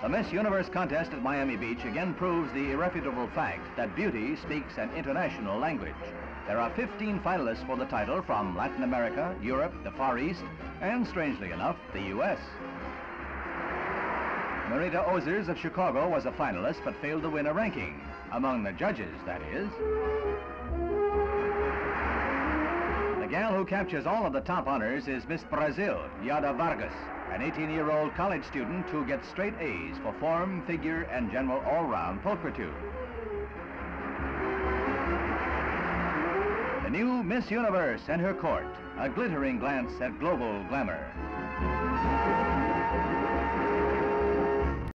The Miss Universe contest at Miami Beach again proves the irrefutable fact that beauty speaks an international language. There are 15 finalists for the title from Latin America, Europe, the Far East, and strangely enough, the U.S. Marita Ozers of Chicago was a finalist but failed to win a ranking. Among the judges, that is. The gal who captures all of the top honors is Miss Brazil, Leda Vargas, an 18-year-old college student who gets straight A's for form, figure, and general all-round pulchritude. The new Miss Universe and her court, a glittering glance at global glamour.